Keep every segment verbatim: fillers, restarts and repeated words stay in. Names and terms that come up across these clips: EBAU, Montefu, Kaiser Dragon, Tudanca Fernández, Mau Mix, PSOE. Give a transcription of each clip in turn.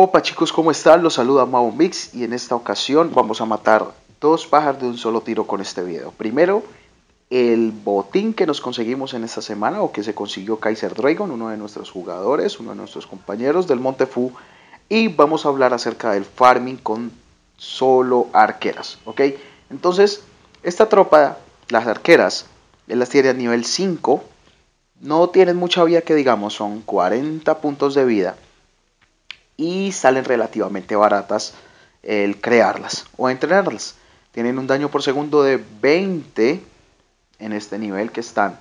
Opa chicos, ¿cómo están? Los saluda Mau Mix y en esta ocasión vamos a matar dos pájaros de un solo tiro con este video. Primero, el botín que nos conseguimos en esta semana o que se consiguió Kaiser Dragon, uno de nuestros jugadores, uno de nuestros compañeros del Montefu. Y vamos a hablar acerca del farming con solo arqueras, ¿ok? Entonces, esta tropa, las arqueras, él las tiene a nivel cinco. No tienen mucha vida que digamos, son cuarenta puntos de vida. Y salen relativamente baratas el crearlas o entrenarlas. Tienen un daño por segundo de veinte en este nivel que están.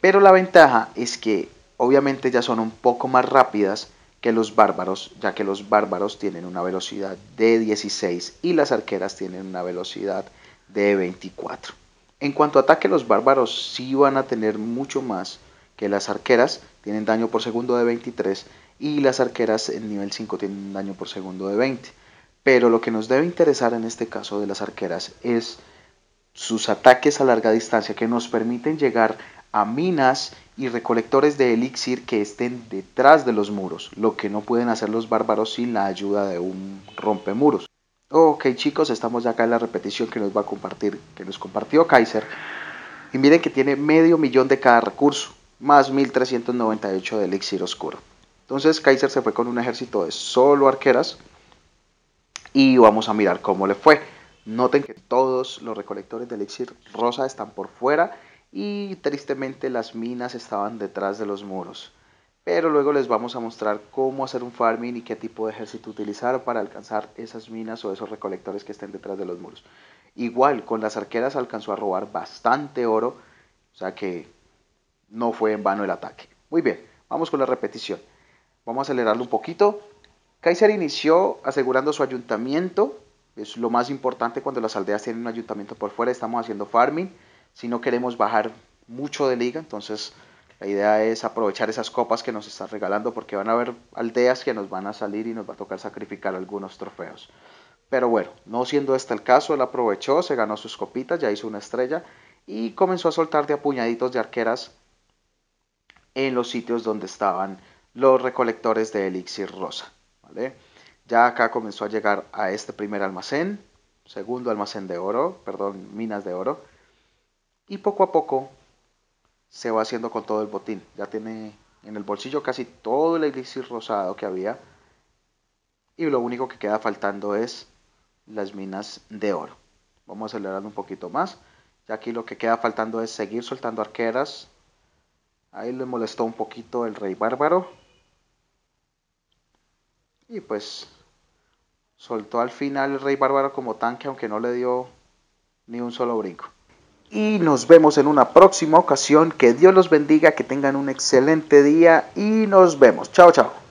Pero la ventaja es que obviamente ya son un poco más rápidas que los bárbaros, ya que los bárbaros tienen una velocidad de dieciséis y las arqueras tienen una velocidad de veinticuatro. En cuanto a ataque, los bárbaros sí van a tener mucho más que las arqueras. Tienen daño por segundo de veintitrés. Y las arqueras en nivel cinco tienen un daño por segundo de veinte. Pero lo que nos debe interesar en este caso de las arqueras es sus ataques a larga distancia, que nos permiten llegar a minas y recolectores de elixir que estén detrás de los muros, lo que no pueden hacer los bárbaros sin la ayuda de un rompemuros. Ok chicos, estamos ya acá en la repetición que nos va a compartir, que nos compartió Kaiser. Y miren que tiene medio millón de cada recurso, más mil trescientos noventa y ocho de elixir oscuro. Entonces Kaiser se fue con un ejército de solo arqueras y vamos a mirar cómo le fue. Noten que todos los recolectores de elixir rosa están por fuera y tristemente las minas estaban detrás de los muros. Pero luego les vamos a mostrar cómo hacer un farming y qué tipo de ejército utilizar para alcanzar esas minas o esos recolectores que estén detrás de los muros. Igual con las arqueras alcanzó a robar bastante oro, o sea que no fue en vano el ataque. Muy bien, vamos con la repetición. Vamos a acelerarlo un poquito. Kaiser inició asegurando su ayuntamiento. Es lo más importante cuando las aldeas tienen un ayuntamiento por fuera. Estamos haciendo farming. Si no queremos bajar mucho de liga, entonces la idea es aprovechar esas copas que nos están regalando, porque van a haber aldeas que nos van a salir y nos va a tocar sacrificar algunos trofeos. Pero bueno, no siendo este el caso, él aprovechó, se ganó sus copitas, ya hizo una estrella y comenzó a soltar de apuñaditos de arqueras en los sitios donde estaban los recolectores de elixir rosa, ¿vale? Ya acá comenzó a llegar a este primer almacén, segundo almacén de oro, perdón, minas de oro, y poco a poco se va haciendo con todo el botín. Ya tiene en el bolsillo casi todo el elixir rosado que había y lo único que queda faltando es las minas de oro. Vamos a acelerar un poquito más. Ya aquí lo que queda faltando es seguir soltando arqueras. Ahí le molestó un poquito el rey bárbaro. Y pues soltó al final el rey bárbaro como tanque, aunque no le dio ni un solo brinco. Y nos vemos en una próxima ocasión. Que Dios los bendiga, que tengan un excelente día y nos vemos. Chao, chao.